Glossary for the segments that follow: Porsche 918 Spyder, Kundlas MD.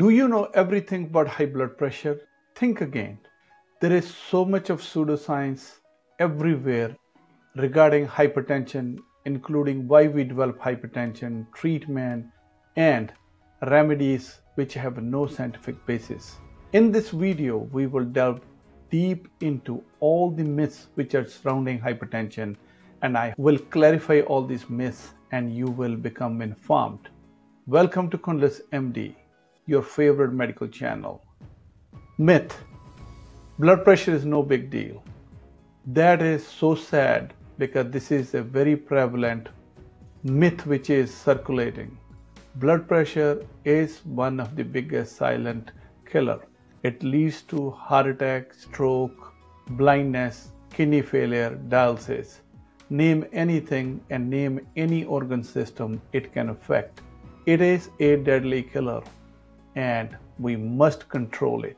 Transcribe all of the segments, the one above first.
Do you know everything about high blood pressure? Think again. There is so much of pseudoscience everywhere regarding hypertension, including why we develop hypertension, treatment, and remedies which have no scientific basis. In this video, we will delve deep into all the myths which are surrounding hypertension, and I will clarify all these myths and you will become informed. Welcome to Kundlas MD, your favorite medical channel. Myth: blood pressure is no big deal. That is so sad, because this is a very prevalent myth which is circulating. Blood pressure is one of the biggest silent killer. It leads to heart attack, stroke, blindness, kidney failure, dialysis. Name anything and name any organ system it can affect. It is a deadly killer, and we must control it.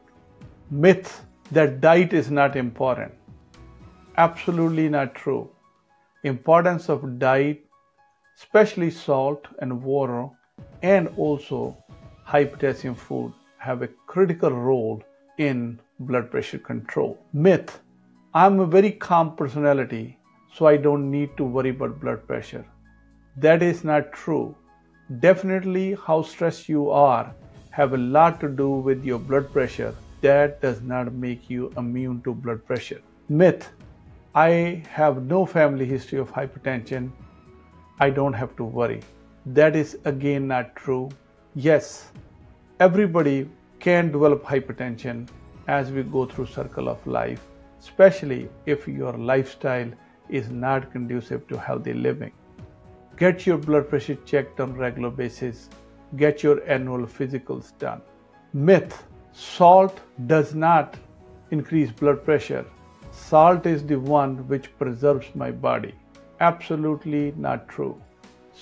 Myths that diet is not important. Absolutely not true. Importance of diet, especially salt and water, and also high potassium food, have a critical role in blood pressure control. Myth: I'm a very calm personality, so I don't need to worry about blood pressure. That is not true. Definitely how stressed you are have a lot to do with your blood pressure. That does not make you immune to blood pressure. Myth: I have no family history of hypertension, I don't have to worry. That is again not true. Yes, everybody can develop hypertension as we go through circle of life, especially if your lifestyle is not conducive to healthy living. Get your blood pressure checked on a regular basis. Get your annual physicals done. Myth: salt does not increase blood pressure. Salt is the one which preserves my body. Absolutely not true.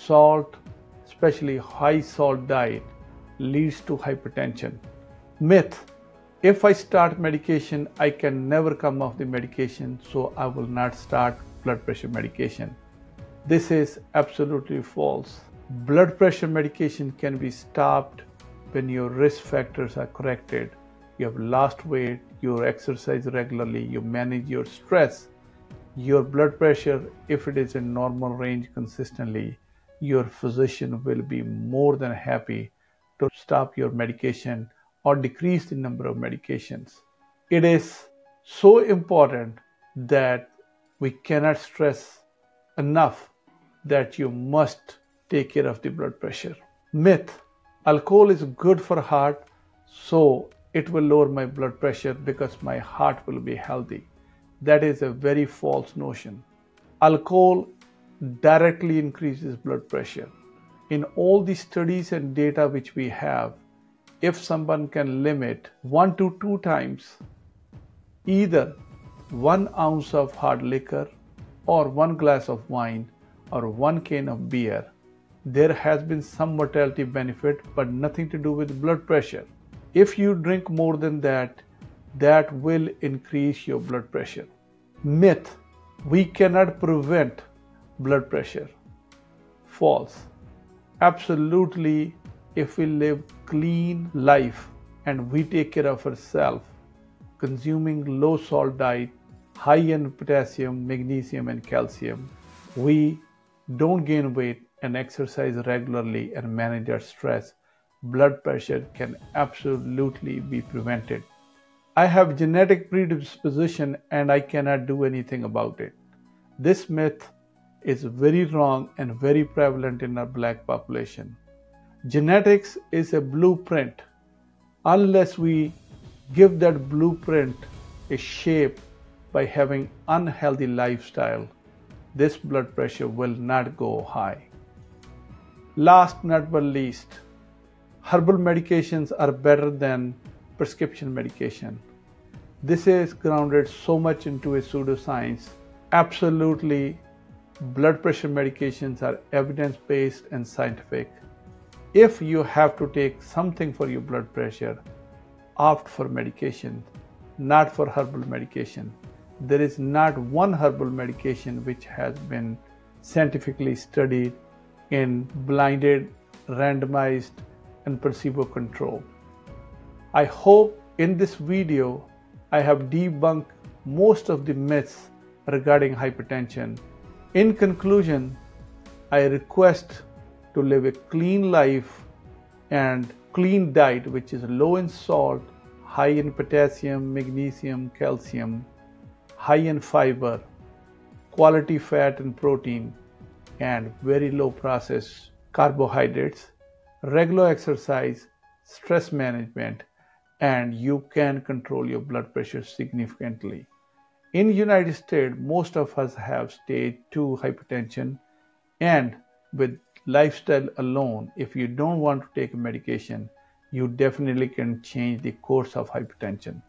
Salt, especially high salt diet, leads to hypertension. Myth: if I start medication, I can never come off the medication, so I will not start blood pressure medication. This is absolutely false. Blood pressure medication can be stopped when your risk factors are corrected. You have lost weight, you exercise regularly, you manage your stress. Your blood pressure, if it is in normal range consistently, your physician will be more than happy to stop your medication or decrease the number of medications. It is so important that we cannot stress enough that you must take care of the blood pressure. Myth: alcohol is good for heart, so it will lower my blood pressure because my heart will be healthy. That is a very false notion. Alcohol directly increases blood pressure. In all the studies and data which we have, if someone can limit 1 to 2 times either 1 ounce of hard liquor or 1 glass of wine or 1 can of beer, there has been some mortality benefit, but nothing to do with blood pressure. If you drink more than that, that will increase your blood pressure. Myth: we cannot prevent blood pressure. False. Absolutely, if we live clean life and we take care of ourselves, consuming low salt diet, high in potassium, magnesium and calcium, we don't gain weight and exercise regularly and manage our stress, blood pressure can absolutely be prevented. I have genetic predisposition and I cannot do anything about it. This myth is very wrong and very prevalent in our black population. Genetics is a blueprint. Unless we give that blueprint a shape by having unhealthy lifestyle, this blood pressure will not go high. Last but not least, herbal medications are better than prescription medication. This is grounded so much into a pseudoscience. Absolutely, blood pressure medications are evidence-based and scientific. If you have to take something for your blood pressure, opt for medication, not for herbal medication. There is not one herbal medication which has been scientifically studied in blinded, randomized, and placebo control. I hope in this video I have debunked most of the myths regarding hypertension. In conclusion, I request to live a clean life and clean diet which is low in salt, high in potassium, magnesium, calcium, high in fiber, quality fat and protein, and very low processed carbohydrates, regular exercise, stress management, and you can control your blood pressure significantly. In the United States, most of us have stage 2 hypertension, and with lifestyle alone, if you don't want to take medication, you definitely can change the course of hypertension.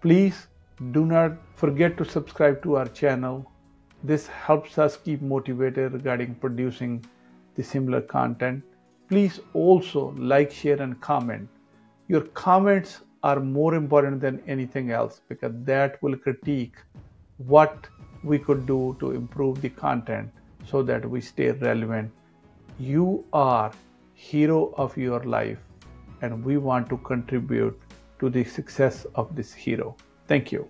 Please do not forget to subscribe to our channel. This helps us keep motivated regarding producing the similar content. Please also like, share, and comment. Your comments are more important than anything else because that will critique what we could do to improve the content so that we stay relevant. You are hero of your life, and we want to contribute to the success of this hero. Thank you.